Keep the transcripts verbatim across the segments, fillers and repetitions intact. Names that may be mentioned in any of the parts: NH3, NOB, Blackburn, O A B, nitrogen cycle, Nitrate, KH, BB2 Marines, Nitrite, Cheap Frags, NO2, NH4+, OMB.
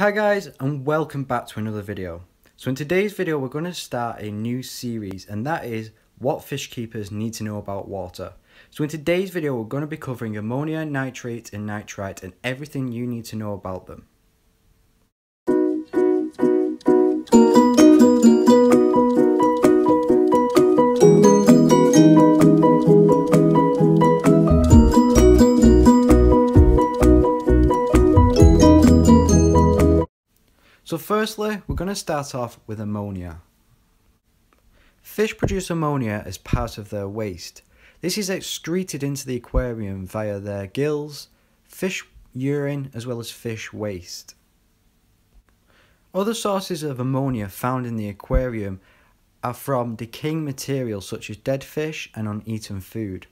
Hi guys, and welcome back to another video. So in today's video we're going to start a new series, and that is what fish keepers need to know about water. So in today's video we're going to be covering ammonia, nitrate and nitrite and everything you need to know about them. So firstly, we're going to start off with ammonia. Fish produce ammonia as part of their waste. This is excreted into the aquarium via their gills, fish urine as well as fish waste. Other sources of ammonia found in the aquarium are from decaying material such as dead fish and uneaten food.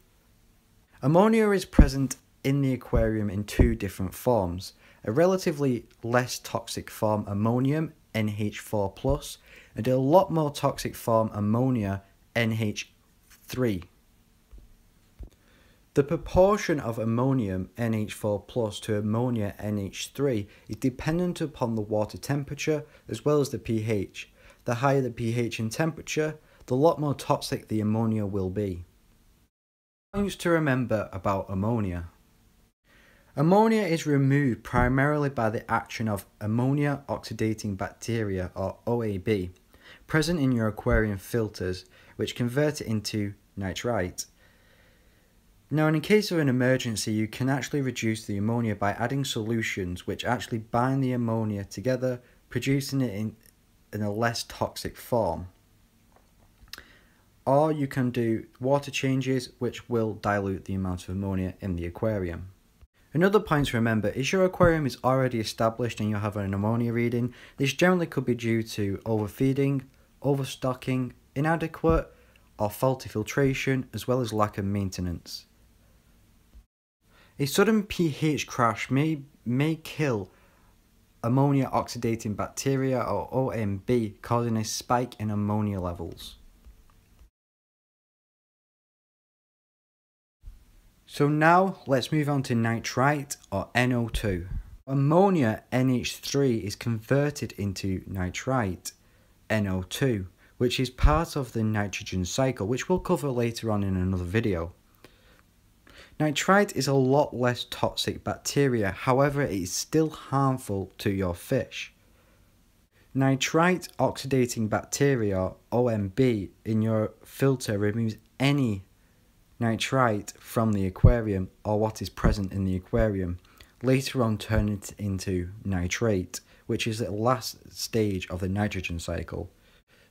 Ammonia is present in the aquarium in two different forms. A relatively less toxic form, ammonium, N H four plus, and a lot more toxic form, ammonia, N H three. The proportion of ammonium, N H four plus, to ammonia, N H three, is dependent upon the water temperature as well as the pH. The higher the pH in temperature, the lot more toxic the ammonia will be. Points to remember about ammonia. Ammonia is removed primarily by the action of ammonia oxidating bacteria, or O A B, present in your aquarium filters, which convert it into nitrite. Now, in case of an emergency, you can actually reduce the ammonia by adding solutions which actually bind the ammonia together, producing it in, in a less toxic form. Or you can do water changes which will dilute the amount of ammonia in the aquarium. Another point to remember is your aquarium is already established and you have an ammonia reading. This generally could be due to overfeeding, overstocking, inadequate or faulty filtration, as well as lack of maintenance. A sudden pH crash may, may kill ammonia oxidating bacteria, or O M B, causing a spike in ammonia levels. So now let's move on to nitrite, or N O two. Ammonia, N H three, is converted into nitrite, N O two, which is part of the nitrogen cycle, which we'll cover later on in another video. Nitrite is a lot less toxic bacteria, however it is still harmful to your fish. Nitrite oxidating bacteria, O M B, in your filter removes any nitrite from the aquarium, or what is present in the aquarium, later on turning it into nitrate, which is the last stage of the nitrogen cycle.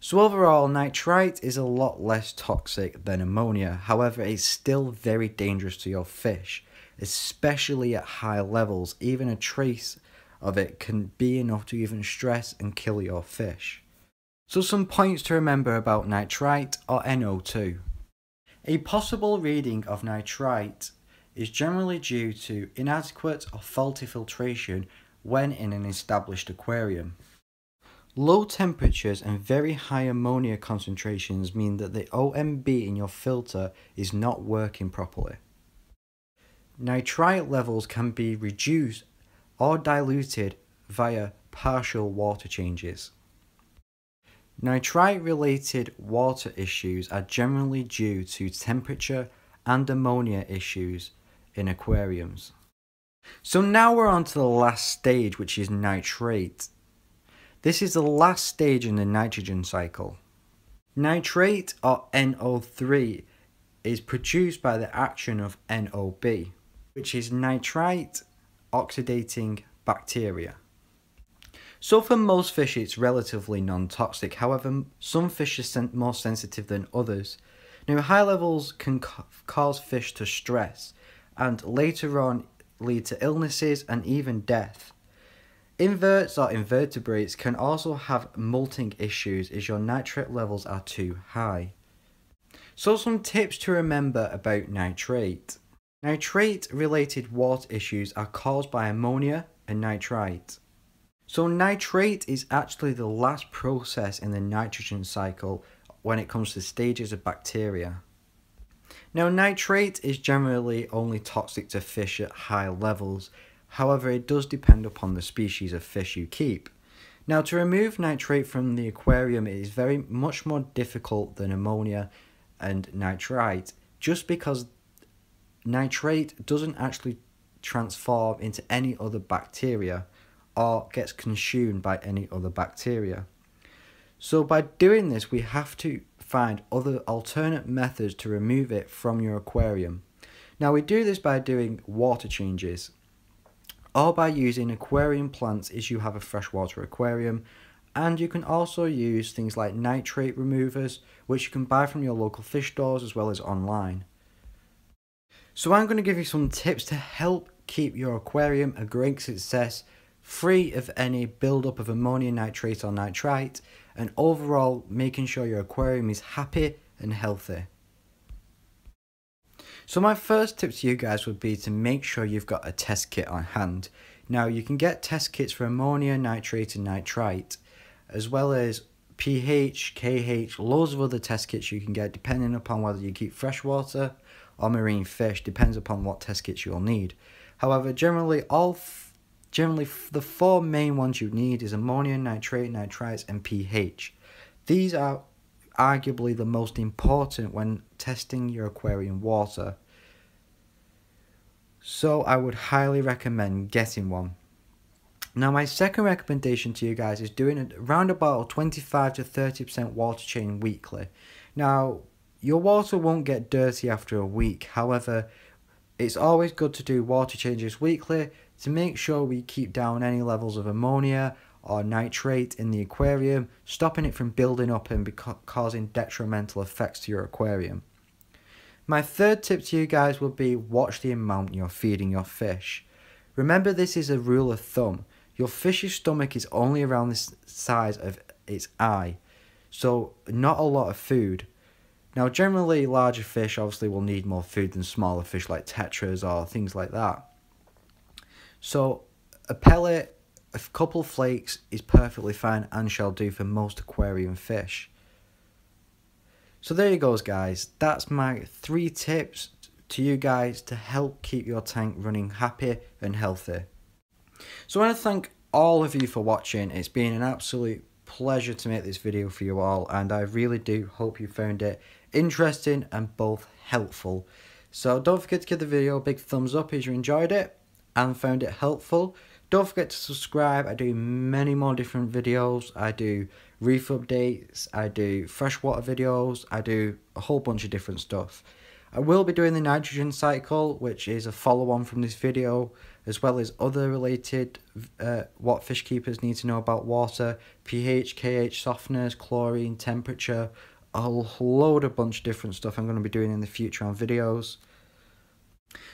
So overall, nitrite is a lot less toxic than ammonia, however it's still very dangerous to your fish, especially at high levels. Even a trace of it can be enough to even stress and kill your fish. So some points to remember about nitrite, or N O two. A possible reading of nitrite is generally due to inadequate or faulty filtration when in an established aquarium. Low temperatures and very high ammonia concentrations mean that the O M B in your filter is not working properly. Nitrite levels can be reduced or diluted via partial water changes. Nitrite related water issues are generally due to temperature and ammonia issues in aquariums. So now we're on to the last stage, which is nitrate. This is the last stage in the nitrogen cycle. Nitrate, or N O three, is produced by the action of N O B, which is nitrite oxidating bacteria. So for most fish it's relatively non-toxic, however some fish are more sensitive than others. Now, high levels can cause fish to stress and later on lead to illnesses and even death. Inverts or invertebrates can also have molting issues as your nitrate levels are too high. So some tips to remember about nitrate. Nitrate related water issues are caused by ammonia and nitrite. So nitrate is actually the last process in the nitrogen cycle when it comes to stages of bacteria. Now, nitrate is generally only toxic to fish at high levels, However, it does depend upon the species of fish you keep. Now, to remove nitrate from the aquarium is very much more difficult than ammonia and nitrite, just because nitrate doesn't actually transform into any other bacteria or gets consumed by any other bacteria. So by doing this, we have to find other alternate methods to remove it from your aquarium. Now, we do this by doing water changes, or by using aquarium plants if you have a freshwater aquarium, and you can also use things like nitrate removers, which you can buy from your local fish stores as well as online. So I'm going to give you some tips to help keep your aquarium a great success, free of any buildup of ammonium nitrate or nitrite, and overall making sure your aquarium is happy and healthy. So my first tip to you guys would be to make sure you've got a test kit on hand. Now, you can get test kits for ammonia, nitrate and nitrite, as well as pH, K H, loads of other test kits you can get depending upon whether you keep freshwater or marine fish, depends upon what test kits you'll need. However, generally all generally the four main ones you need is ammonia, nitrate, nitrites and pH. These are arguably the most important when testing your aquarium water, so I would highly recommend getting one. Now, my second recommendation to you guys is doing around about twenty-five to thirty percent water change weekly. Now, your water won't get dirty after a week, however it's always good to do water changes weekly to make sure we keep down any levels of ammonia or nitrate in the aquarium, stopping it from building up and causing detrimental effects to your aquarium. My third tip to you guys would be watch the amount you're feeding your fish. Remember, this is a rule of thumb. Your fish's stomach is only around the size of its eye, so not a lot of food. Now, generally larger fish obviously will need more food than smaller fish like tetras or things like that. So a pellet, a couple flakes is perfectly fine and shall do for most aquarium fish. So there you goes, guys. That's my three tips to you guys to help keep your tank running happy and healthy. So I want to thank all of you for watching. It's been an absolute pleasure to make this video for you all, and I really do hope you found it interesting and both helpful. So don't forget to give the video a big thumbs up if you enjoyed it and found it helpful. Don't forget to subscribe. I do many more different videos. I do reef updates, I do freshwater videos, I do a whole bunch of different stuff. I will be doing the nitrogen cycle, which is a follow-on from this video, as well as other related uh, what fish keepers need to know about water, pH, K H, softeners, chlorine, temperature, a load of bunch of different stuff I'm going to be doing in the future on videos.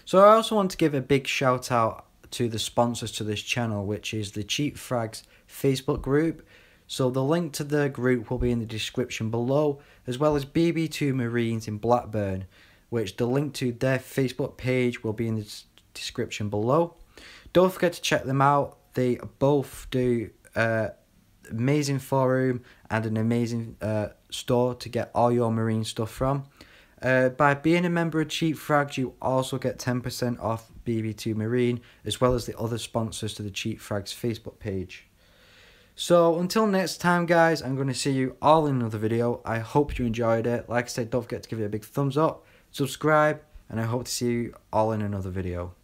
So I also want to give a big shout out to the sponsors to this channel, which is the Cheap Frags Facebook group. So the link to the group will be in the description below, as well as B B two Marines in Blackburn, which the link to their Facebook page will be in the description below. Don't forget to check them out. They both do uh, amazing forum and an amazing uh, store to get all your marine stuff from. Uh, by being a member of Cheap Frags, you also get ten percent off B B two Marine, as well as the other sponsors to the Cheap Frags Facebook page. So until next time, guys, I'm going to see you all in another video. I hope you enjoyed it. Like I said, don't forget to give it a big thumbs up, subscribe, and I hope to see you all in another video.